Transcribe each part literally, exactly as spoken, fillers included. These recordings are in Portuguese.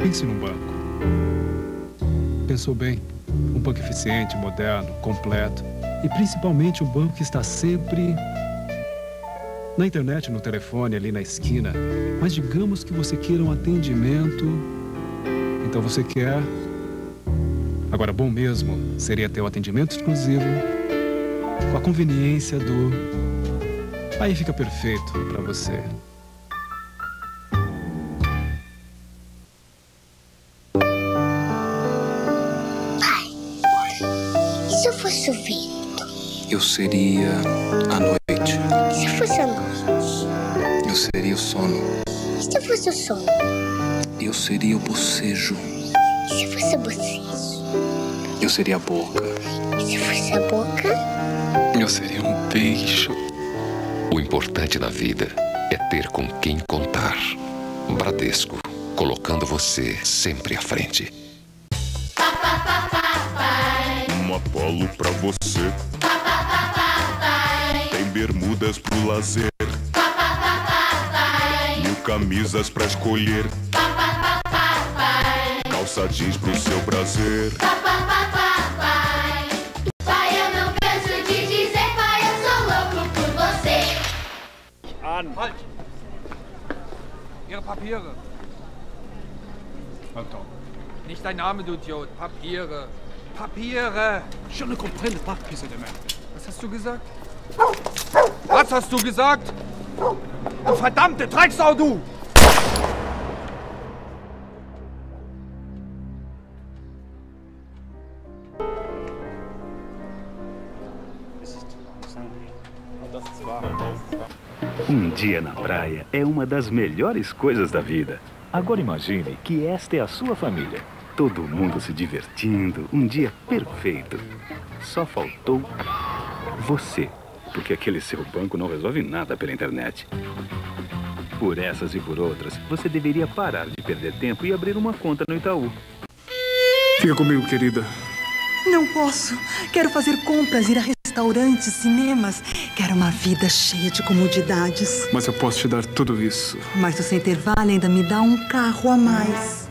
Pense num banco. Pensou bem. Um banco eficiente, moderno, completo. E principalmente um banco que está sempre na internet, no telefone, ali na esquina. Mas digamos que você queira um atendimento. Então você quer... Agora, bom mesmo seria ter um atendimento exclusivo com a conveniência do... Aí fica perfeito para você. Pai, e se eu fosse o vento? Eu seria a noite. E se eu fosse a noite? Eu seria o sono. E se eu fosse o sono? Eu seria o bocejo. E se eu fosse o bocejo? Eu seria a boca. E se fosse a boca? Eu seria um beijo. O importante na vida é ter com quem contar. Bradesco, colocando você sempre à frente. Pa, pa, pa, pa, pai. Um Apollo pra você. Pa, pa, pa, pa, pai. Tem bermudas pro lazer. Pa, pa, pa, pa, pai. Mil camisas pra escolher. Pa, pa, pa, pa, pai. Calça jeans pro seu prazer. Pa, pa, pa. Halt! Ihre Papiere. Attends. Nicht dein Name, du Idiot. Papiere. Papiere. Je ne comprends pas, Pisse de Merde. Was hast du gesagt? Was hast du gesagt? Du verdammte Drecksau, du! Um dia na praia é uma das melhores coisas da vida. Agora imagine que esta é a sua família. Todo mundo se divertindo, um dia perfeito. Só faltou você, porque aquele seu banco não resolve nada pela internet. Por essas e por outras, você deveria parar de perder tempo e abrir uma conta no Itaú. Fica comigo, querida. Não posso. Quero fazer compras, ir a restaurantes, cinemas. Quero uma vida cheia de comodidades. Mas eu posso te dar tudo isso. Mas o Center Valley ainda me dá um carro a mais.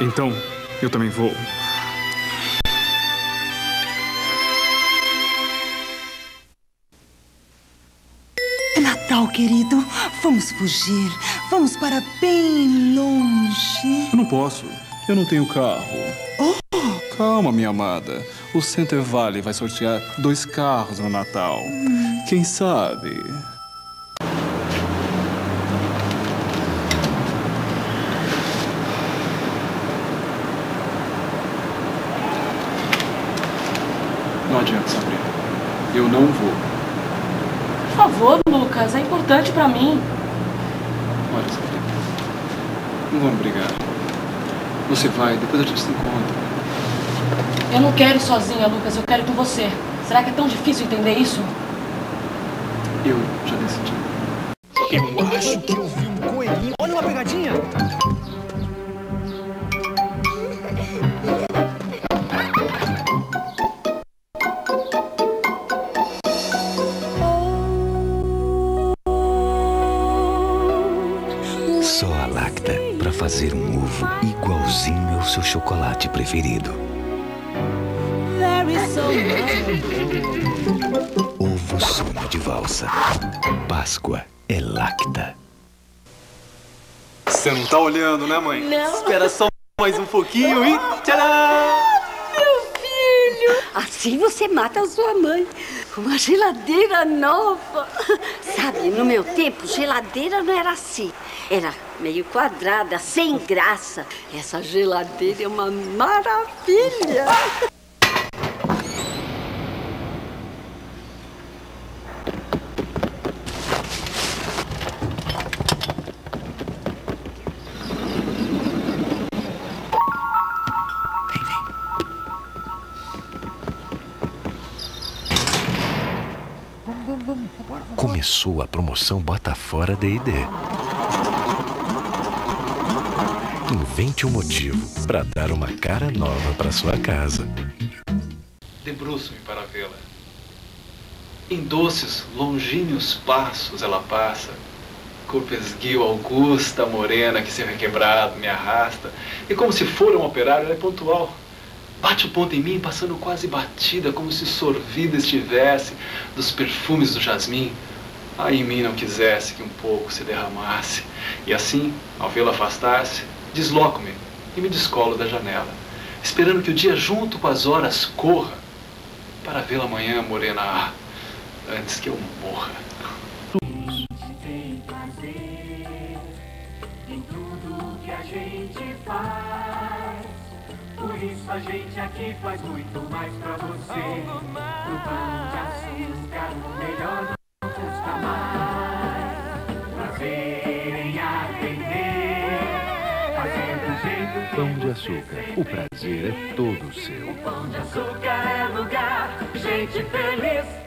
Então, eu também vou. É Natal, querido. Vamos fugir. Vamos para bem longe. Eu não posso. Eu não tenho carro. Oh! Calma, minha amada. O Center Valley vai sortear dois carros no Natal. Hum. Quem sabe? Não adianta, Sabrina. Eu não vou. Por favor, Lucas. É importante pra mim. Olha, Sabrina. Não vamos brigar. Você vai, depois a gente se encontra. Eu não quero sozinha, Lucas. Eu quero com você. Será que é tão difícil entender isso? Eu já decidi. Eu acho que eu vi um coelhinho. Olha uma pegadinha! Só a Lacta para fazer um ovo igualzinho ao seu chocolate preferido. Ovo sonho de valsa. Páscoa é Lacta. Você não tá olhando, né, mãe? Não. Espera só mais um pouquinho e tcharam! Meu filho! Assim você mata a sua mãe. Uma geladeira nova. Sabe, no meu tempo, geladeira não era assim. Era meio quadrada, sem graça. Essa geladeira é uma maravilha. Começou a promoção Bota Fora D e D. Invente um motivo para dar uma cara nova para sua casa. Debruço-me para vê-la. Em doces, longínquos passos ela passa, desculpe, esguio augusta, morena, que seu requebrado me arrasta. E como se for um operário, ela é pontual. Bate o ponto em mim, passando quase batida, como se sorvida estivesse dos perfumes do jasmim. Aí em mim não quisesse que um pouco se derramasse. E assim, ao vê-la afastar-se, desloco-me e me descolo da janela, esperando que o dia junto com as horas corra, para vê-la amanhã, morena, antes que eu morra. Tem prazer em tudo que a gente faz. Por isso a gente aqui faz muito mais pra você. O Pão de Açúcar, melhor não custa mais. Prazer em atender, fazendo jeito que Pão de Açúcar, o prazer é todo seu. O Pão de Açúcar é lugar, gente feliz.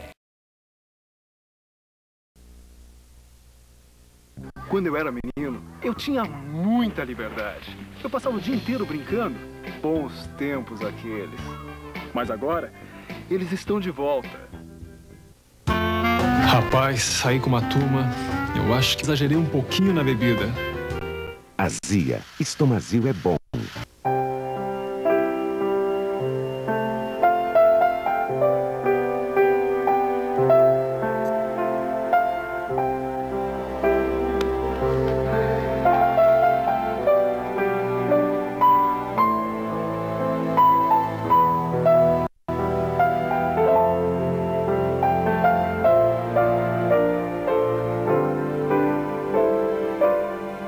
Quando eu era menino, eu tinha muita liberdade. Eu passava o dia inteiro brincando. Bons tempos aqueles. Mas agora, eles estão de volta. Rapaz, saí com uma turma. Eu acho que exagerei um pouquinho na bebida. Azia. Estomazil é bom.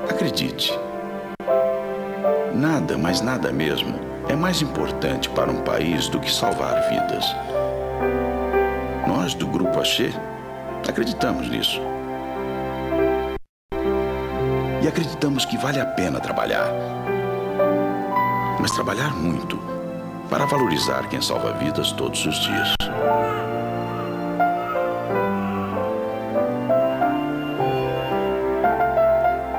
Acredite, nada, mas nada mesmo, é mais importante para um país do que salvar vidas. Nós, do Grupo Achê, acreditamos nisso. E acreditamos que vale a pena trabalhar. Mas trabalhar muito, para valorizar quem salva vidas todos os dias.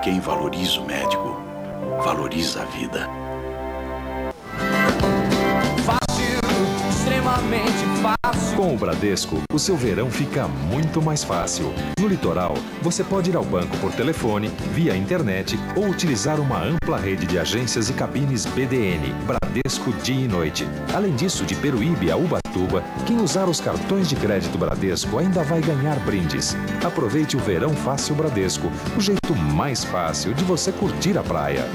Quem valoriza o médico, valoriza a vida. Fácil, extremamente fácil. Com o Bradesco, o seu verão fica muito mais fácil. No litoral, você pode ir ao banco por telefone, via internet ou utilizar uma ampla rede de agências e cabines B D N, Bradesco dia e noite. Além disso, de Peruíbe a Ubatuba, quem usar os cartões de crédito Bradesco ainda vai ganhar brindes. Aproveite o Verão Fácil Bradesco, o jeito mais fácil de você curtir a praia.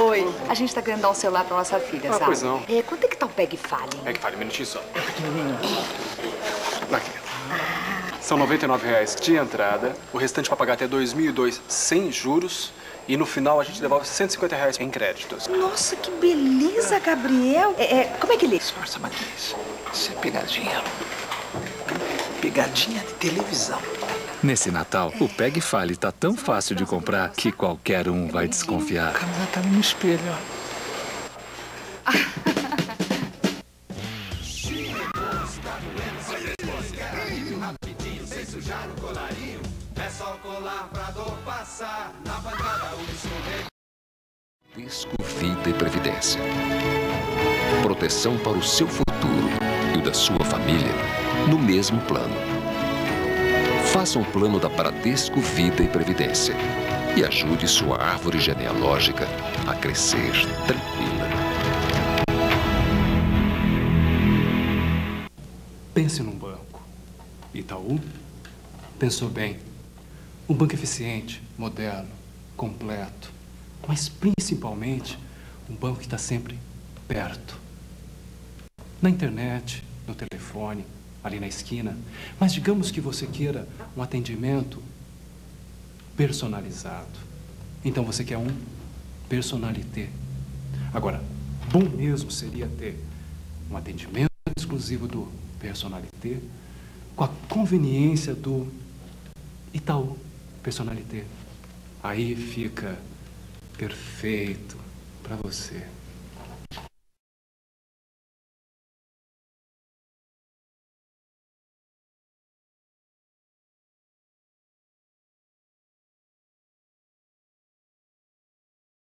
Oi, a gente tá querendo dar um celular pra nossa filha, ah, sabe? Pois não. É, quanto é que tá o Peg Fale? Peg Fale, um minutinho só. Aqui. São noventa e nove reais de entrada, o restante pra pagar até dois mil e dois sem juros e no final a gente devolve cento e cinquenta reais em créditos. Nossa, que beleza, Gabriel. É, é, como é que ele... Esforça, Matheus. Isso é pegadinha. Pegadinha de televisão. Nesse Natal, o Peg Fale tá tão fácil de comprar que qualquer um vai desconfiar. A câmera tá no espelho, ó. É só colar pra dor passar na bancada o sorvete. Pradesco Vida e Previdência. Proteção para o seu futuro e o da sua família no mesmo plano. Faça um plano da Pradesco Vida e Previdência e ajude sua árvore genealógica a crescer tranquila. Pense num banco. Itaú pensou bem. Um banco eficiente, moderno, completo, mas principalmente um banco que está sempre perto. Na internet, no telefone, ali na esquina, mas digamos que você queira um atendimento personalizado. Então você quer um personalité. Agora, bom mesmo seria ter um atendimento exclusivo do personalité com a conveniência do Itaú personalité. Aí fica perfeito para você.